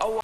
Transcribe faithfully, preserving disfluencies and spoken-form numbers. Oh.